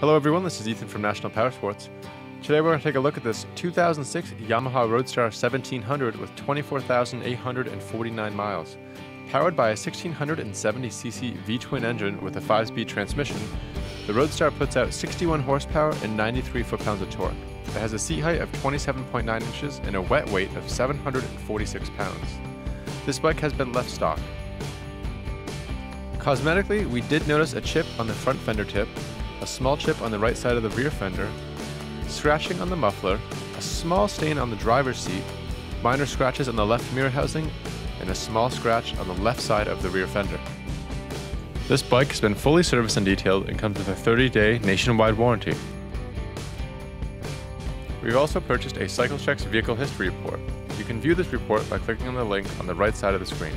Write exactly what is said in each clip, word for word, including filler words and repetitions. Hello everyone, this is Ethan from National Powersports. Today we're going to take a look at this two thousand six Yamaha Road Star seventeen hundred with twenty-four thousand eight hundred forty-nine miles. Powered by a sixteen seventy c c V twin engine with a five speed transmission, the Road Star puts out sixty-one horsepower and ninety-three foot-pounds of torque. It has a seat height of twenty-seven point nine inches and a wet weight of seven hundred forty-six pounds. This bike has been left stock. Cosmetically, we did notice a chip on the front fender tip, a small chip on the right side of the rear fender, scratching on the muffler, a small stain on the driver's seat, minor scratches on the left mirror housing, and a small scratch on the left side of the rear fender. This bike has been fully serviced and detailed and comes with a thirty day nationwide warranty. We've also purchased a CycleChex vehicle history report. You can view this report by clicking on the link on the right side of the screen.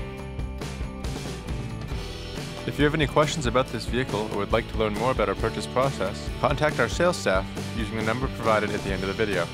If you have any questions about this vehicle or would like to learn more about our purchase process, contact our sales staff using the number provided at the end of the video.